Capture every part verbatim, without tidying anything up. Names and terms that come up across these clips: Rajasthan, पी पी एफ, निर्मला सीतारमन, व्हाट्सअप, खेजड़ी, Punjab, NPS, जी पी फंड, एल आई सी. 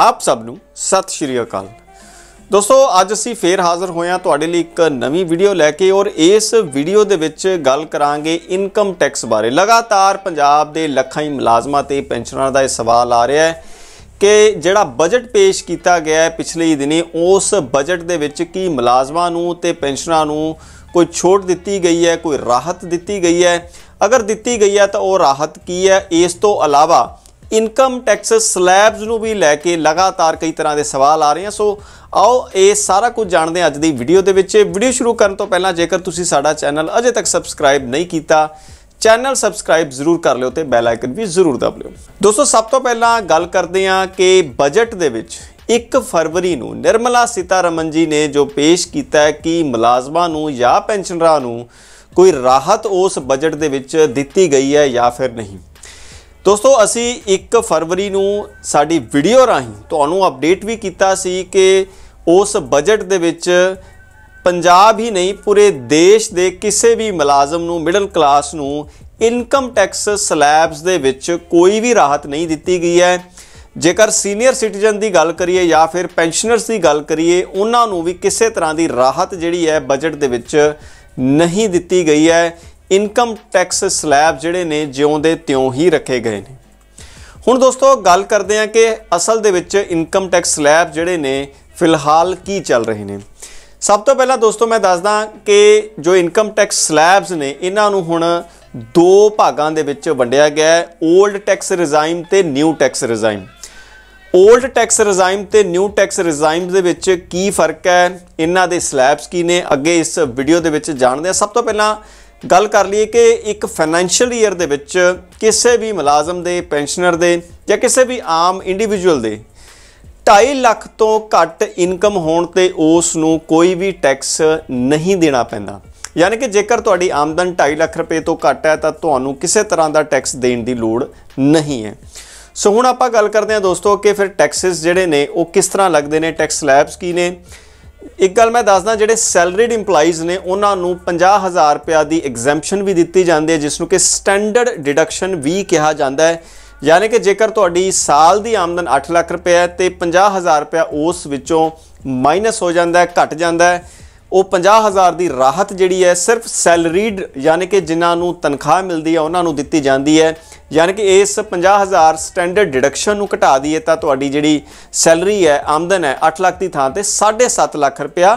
आप सब नूं सत श्री अकाल दोस्तों, अज असीं फिर हाज़र होए हां तुहाडे लई एक नवीं वीडियो लैके और इस वीडियो दे विच गल करांगे इनकम टैक्स बारे। लगातार पंजाब दे लखां ही मुलाजमां ते पेंशनरां दा सवाल आ रहा है कि जिहड़ा बजट पेश कीता गया है पिछले दिनी, उस बजट दे विच की मुलाजमां नूं ते पेंशनरां नूं कोई छूट दित्ती गई है, कोई राहत दित्ती गई है? अगर दित्ती गई है तो वह राहत की है? इस तो अलावा इनकम टैक्स स्लैब्स नूं भी लैके लगातार कई तरह के सवाल आ रहे हैं। सो आओ ये सारा कुछ जानते हैं अज दी वीडियो दे विच। वीडियो शुरू करने तो पहला जेकर तुसीं साडा चैनल अजे तक सबसक्राइब नहीं किया, चैनल सबसक्राइब जरूर कर लियो ते बैल आइकन भी जरूर दब लियो। दोस्तों सब तो पहला गल करते हैं कि बजट दे विच एक फरवरी नूं निर्मला सीतारमन जी ने जो पेश किया है कि मुलाजमां नूं या पेंशनरां नूं कोई राहत उस बजट दे विच दित्ती गई है या फिर नहीं। दोस्तों असी एक फरवरी नूं साडी वीडियो राहीं तुहानूं अपडेट भी कीता सी कि उस बजट दे विच पंजाब ही नहीं पूरे देश दे किसी भी मुलाजम नूं, मिडल क्लास नूं इनकम टैक्स स्लैब्स दे विच कोई भी राहत नहीं दित्ती गई है। जेकर सीनियर सिटीजन की गल करिए या फिर पेंशनर्स की गल करिए, उन्हां नूं भी किसी तरह की राहत जिहड़ी है बजट दे विच नहीं दित्ती गई है। इनकम टैक्स स्लैब जिहड़े ने ज्यों दे त्यों ही रखे गए हैं। हुण दोस्तों गल करते हैं कि असल दे विच इनकम टैक्स स्लैब जिहड़े ने फिलहाल की चल रहे हैं। सब तो पहला दोस्तों मैं दसदा कि जो इनकम टैक्स स्लैब्स ने इन्हां नूं हुण दो भागां दे विच वंडिया गया है, ओल्ड टैक्स रिजाइम ते new tax regime. Old tax regime ते न्यू टैक्स रिजाइम दे विच की फर्क है, इन्हां दे स्लैब्स की ने, अगे इस वीडियो दे विच जाणदे हां। सब तो पहला गल कर लईए कि एक फाइनैंशियल ईयर दे विच किसी भी मुलाजम दे, पेंशनर दे या किसी भी आम इंडिविजुअल दे ढाई लख तो घट इनकम होण ते उस नूं कोई भी टैक्स नहीं देना पैंदा। यानी कि जेकर तुहाडी आमदन ढाई लख रुपए तो घट है तो तुहानूं किसी तरह का टैक्स देण दी लोड़ नहीं है। सो हुण आपां गल करदे हां दोस्तों कि फिर टैक्सेस जिहड़े ने वो किस तरह लगदे ने, टैक्स स्लैब्स की ने। एक गल मैं दसदा, जिहड़े सैलरीड इंपलाइज़ ने उन्हां नूं पचास हज़ार रुपया की एग्जैम्पशन भी दित्ती जाती है, जिसनूं कि स्टैंडर्ड डिडक्शन भी कहा जाता है। यानी कि जेकर तुहाडी साल की आमदन अठ लख रुपए है तो पचास हज़ार रुपया उस विचों माइनस हो जाता है, घट जाता है। वो पचास हज़ार की राहत जिहड़ी है सिर्फ सैलरीड यानी कि जिन्हां नूं तनख्वाह मिलती है उन्हां नूं दित्ती जाती है। यानी कि इस पचास हज़ार स्टैंडर्ड डिडक्शन नूं घटा दीए तां तुहाडी जिहड़ी सैलरी है, आमदन है अठ लाख की थां ते साढ़े सत्त लाख रुपया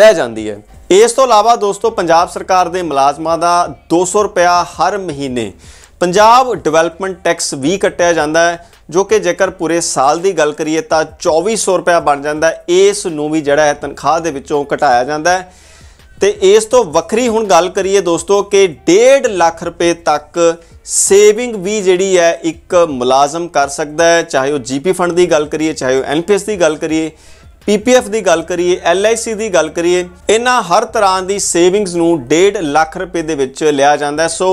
रह जाती है। इस तो इलावा दोस्तों पंजाब सरकार के मुलाजमां का दो सौ रुपया हर महीने पंजाब डिवेलपमेंट टैक्स भी कटिया जाता है, जो कि जेकर पूरे साल की गल करिए तो चौबीस सौ रुपया बन जाता है। इस नूं भी जिहड़ा है तनख्वाह दे विचों घटाया जाता है। तो इस तो वक्री हुण गल करिए दोस्तों कि डेढ़ लाख रुपए तक सेविंग भी जिहड़ी है एक मुलाजम कर सकता है, चाहे वो जी पी फंड की गल करिए, चाहे वो एन पी एस की गल करिए, पी पी एफ की गल करिए, एल आई सी की गल करिए, इन्हां हर तरह की सेविंग्स नूं डेढ़ लाख रुपए दे विच लिया जाता है। सो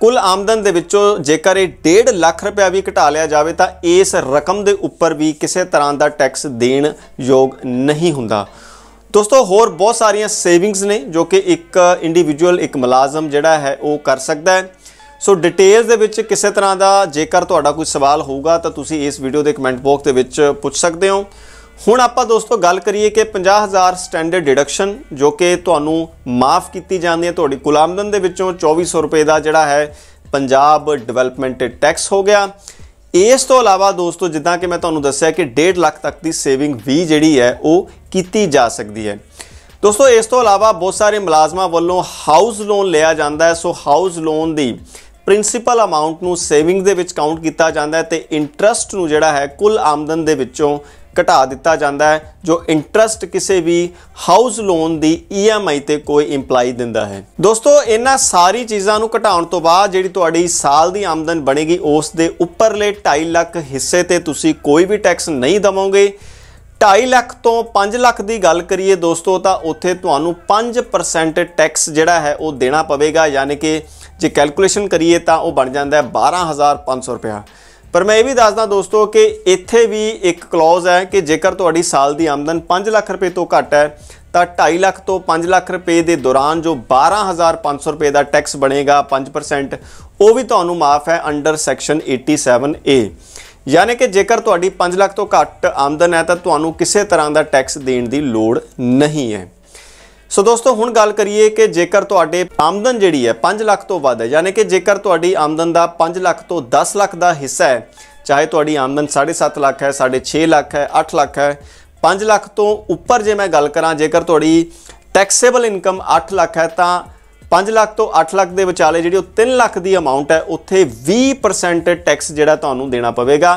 कुल आमदन दे विचों जेकर यह डेढ़ लाख रुपया भी घटा लिया जाए तो इस रकम के उपर भी किसी तरह का टैक्स देण योग नहीं हुंदा। दोस्तों होर बहुत सारिया सेविंग्स ने जो कि एक इंडिविजुअल, एक मुलाजम जिहड़ा है वो कर सकता है। सो डिटेल्स दे विच किसी तरह का जेकर तुहाडा कोई सवाल होगा तो तुसीं इस वीडियो के कमेंट बॉक्स दे विच पुछ सकते हो। हुण आपां दोस्तों गल करिए कि पचास हज़ार स्टैंडर्ड डिडक्शन जो कि तुहानूं माफ़ कीती जांदी है, तुहाडी कुल आमदन दे विचों चौबीस सौ रुपए का जिहड़ा है पंजाब डिवेलपमेंट टैक्स हो गया। इस तो इलावा दोस्तों जिदा कि मैं तुहानूं दस्सिया कि डेढ़ लाख तक की सेविंग भी जिहड़ी है वो की जा सकती है। दोस्तों इस तो इलावा बहुत सारे मुलाजमां वालों हाउस लोन लिया जाता है। सो हाउस लोन की प्रिंसीपल अमाउंट नूं सेविंग दे विच काउंट किया जाता है तो इंट्रस्ट नूं जिहड़ा है कुल आमदन दे विचों घटा दिता जाता है। जो इंट्रस्ट किसी भी हाउस लोन की ई एम आई ते कोई इंपलाई दिंदा है। दोस्तों इन्हां सारी चीज़ों नूं घटाउण तो बाद जिहड़ी तुहाडी साल की आमदन बनेगी उस दे उपरले ढाई लाख हिस्से ते तुसीं कोई भी टैक्स नहीं दवोंगे। ढाई लाख तो पाँच लाख की गल करिए दोस्तों तो उत्थे तुहानूं पाँच परसेंट टैक्स जिहड़ा है वो देना पवेगा। यानी कि जे कैलकुलेशन करिए तो वह बन जाता है बारह हज़ार पाँच सौ रुपया। पर मैं ये भी दसदा दोस्तों कि इत्थे भी एक क्लॉज है कि जेकर तुहाडी साल की आमदन पाँच लाख रुपए तो घट है तो ढाई लाख तो पाँच लाख रुपए के दौरान जो बारह हज़ार पाँच सौ रुपये का टैक्स बनेगा पाँच परसेंट वो भी तुहानूं माफ़ है अंडर सैक्शन सत्तासी ए। यानी कि जेकर तुहाडी पाँच लाख तो घट आमदन है तो तुहानू किसी तरह का टैक्स देने की लोड़ नहीं है। सो दोस्तों हुण गल करिए कि जेकर तुहाडे आमदन जिहड़ी है पाँच लाख तो वध है, यानी कि जेकर तुहाडी आमदन का पाँच लाख तो दस लाख का हिस्सा है, चाहे तुहाडी आमदन साढ़े सात लाख है, साढ़े छे लाख है, अठ लाख है, पाँच लाख तो उपर जे मैं गल करा जेकर तुहाडी टैक्सेबल इनकम अठ लाख है तो पाँच लाख तो अठ लाख के विचाले जी तीन लाख की अमाउंट है उत्थे बीस परसेंट टैक्स जिहड़ा तुहानू देना पवेगा।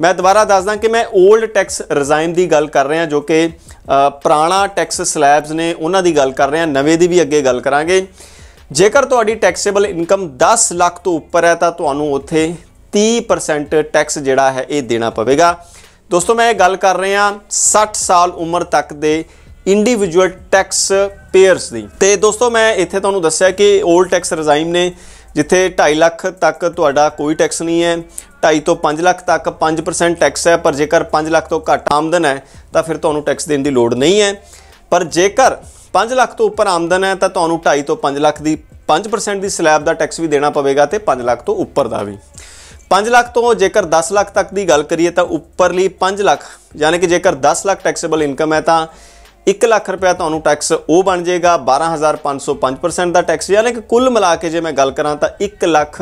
मैं दोबारा दसदा कि मैं ओल्ड टैक्स रिजाइम की गल कर रहा जो कि पुराना टैक्स स्लैब्स ने उन्हां दी गल कर रहे हैं, नवे दी भी अगे गल करांगे। जेकर तुहाडी टैक्सेबल इनकम दस लाख तो उपर है तो तुहानू उत्थे तीस परसेंट टैक्स जिहड़ा है ये देना पवेगा। दोस्तों मैं गल कर रहे हैं साठ साल उम्र तक दे इंडिविजुअल टैक्स पेयर्स दी। ते दोस्तों मैं इत्थे तुहानू दस्सिया कि ओल्ड टैक्स रिजाइम ने जिथे ढाई लाख तक तुहाडा कोई टैक्स नहीं है, ढाई तो पाँच लाख तक पाँच परसेंट टैक्स है, पर जेकर पाँच लाख तो घट आमदन है तो फिर तुहानू टैक्स देने की लोड़ नहीं है। पर जेकर पाँच लाख तो उपर आमदन है तो तुहानू ढाई तो पाँच लाख की पाँच परसेंट की स्लैब का टैक्स भी देना पवेगा तो पाँच लाख तो उपर का भी। पाँच लाख तो जेकर दस लाख तक की गल करिए तो उपरली पाँच लाख यानी कि जेकर दस लाख टैक्सेबल इनकम है तो एक लाख रुपया तो टैक्स वो बन जाएगा बारह हज़ार पाँच सौ पाँच परसेंट का टैक्स, यानी कि कुल मिला के जे मैं गल करा तो एक लाख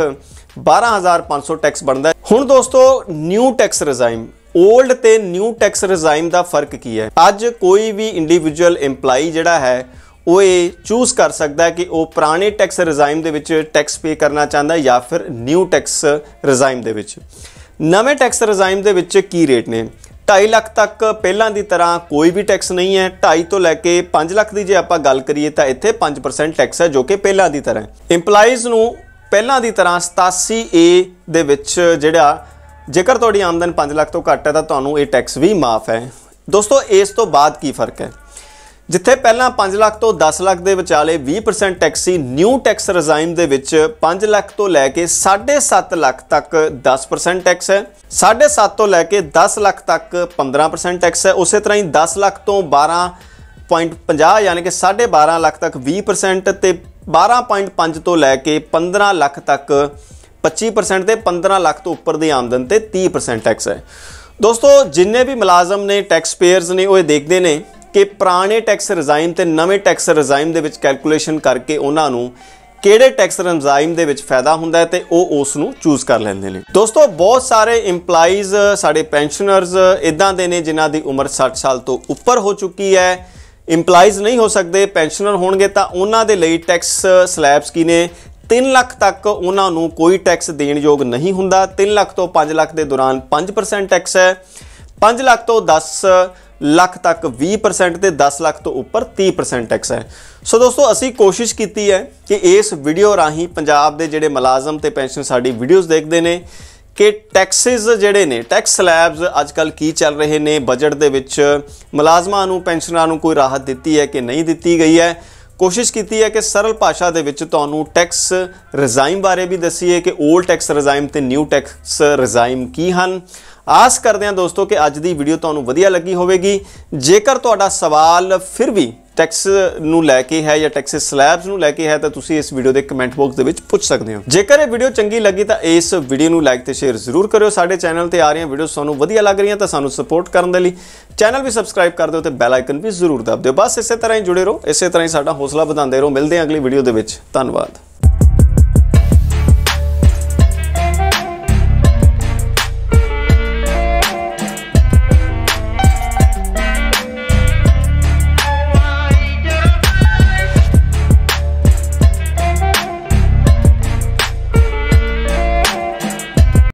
बारह हज़ार पाँच सौ टैक्स बनता है। हुण दोस्तों न्यू टैक्स रिजाइम ओल्ड ते न्यू टैक्स रिजाइम का फर्क की है। अज कोई भी इंडिविजुअल एम्पलाई जिहड़ा है वो ये चूज कर सकता है कि वो पुराने टैक्स रिजाइम दे विच टैक्स पे करना चाहता है या फिर न्यू टैक्स रिजाइम दे विच। नवें टैक्स रिजाइम दे विच की रेट ने ढाई लाख तक पहलां दी तरह कोई भी टैक्स नहीं है, ढाई तो लैके पाँच लाख की जे आपां गल करिए तो इत्थे पाँच परसेंट टैक्स है जो कि पहलां दी तरह है। इंपलाइज़ नूं पहलां दी तरह सतासी ए दे विच जिहड़ा जेकर तुहाडी आमदन पाँच लाख तो घट है तो तुहानू इह टैक्स भी माफ है। दोस्तों इस तो बाद की फर्क है, जिथे पहलां पाँच लाख तो दस लाख के विचाले बीस परसेंट टैक्स सी, न्यू टैक्स रिजाइम दे विच पाँच लाख तो लैके साढ़े सत्त लाख तक दस परसेंट टैक्स है, साढ़े सत्त तो लैके दस लाख तक पंद्रह परसेंट टैक्स है। उस तरह ही दस लाख तो बारह पॉइंट पाँह यानी कि साढ़े बारह लाख तक बीस परसेंट, तो बारह पॉइंट पाँच तो लैके पंद्रह लाख तक पच्ची परसेंट, तो पंद्रह लाख तो उपर की आमदन तो तीस परसेंट टैक्स है। दोस्तों जिन्ने भी मुलाजम ने टैक्स पेयरस ने वो देखते हैं कि पुराने टैक्स रिजाइम तो नवे टैक्स रिजाइम के कैलकुलेशन करके उन्होंने किहड़े टैक्स रिजाइम के फायदा हुंदा है तो वो उसनू चूज कर लेंदे ने। दोस्तों बहुत सारे इंपलाइज साढ़े पेनशनरस इदां दे ने जिन्हां दी उम्र साठ साल तो उपर हो चुकी है, इंपलाइज नहीं हो सकते, पेनशनर होणगे तां उन्हां दे लई टैक्स स्लैब्स की ने तीन लाख तक उन्होंने कोई टैक्स देण योग नहीं हुंदा। तीन लाख तो पाँच लाख के दौरान पाँच परसेंट टैक्स है, पाँच लाख तो दस लाख तक बीस परसेंट तो दस लाख तो उपर तीस परसेंट टैक्स है। सो दोस्तों असी कोशिश की है कि इस वीडियो राही पंजाब के जोड़े मुलाजम तो पेनशन साड़ी वीडियोज़ देखते हैं कि टैक्सिज जोड़े ने टैक्स स्लैब्स अजकल की चल रहे हैं, बजट के विच मुलाजमां नूं पेनशनरां नूं कोई राहत दिती है कि नहीं दिती गई है। कोशिश की है कि सरल भाषा के विच तुहानूं टैक्स रिजाइम बारे भी दसीए कि ओल्ड टैक्स रिजाइम तो न्यू टैक्स रिजाइम की हन। आस करते हैं दोस्तों कि अज दी वीडियो तुहानूं वधिया लगी होवेगी। जेकर तुहाडा सवाल फिर भी टैक्स नूं लैके है या टैक्स स्लैब्स नूं लैके है तो तुसीं इस वीडियो के कमेंट बॉक्स दे विच पुछ सकदे हो। जेकर ये वीडियो चंगी लगी तो इस वीडियो नूं लाइक ते शेयर जरूर करियो। साडे चैनल ते आ रही वीडियो तुहानूं वधिया लग रही तो सानूं सपोर्ट करन दे लई चैनल भी सबसक्राइब कर दिओ ते बैल आइकन भी जरूर दब दिओ। बस इस तरह ही जुड़े रहो, इस तरह ही साडा हौसला वधांदे रहो। मिलदे आं अगली वीडियो दे विच, धन्नवाद।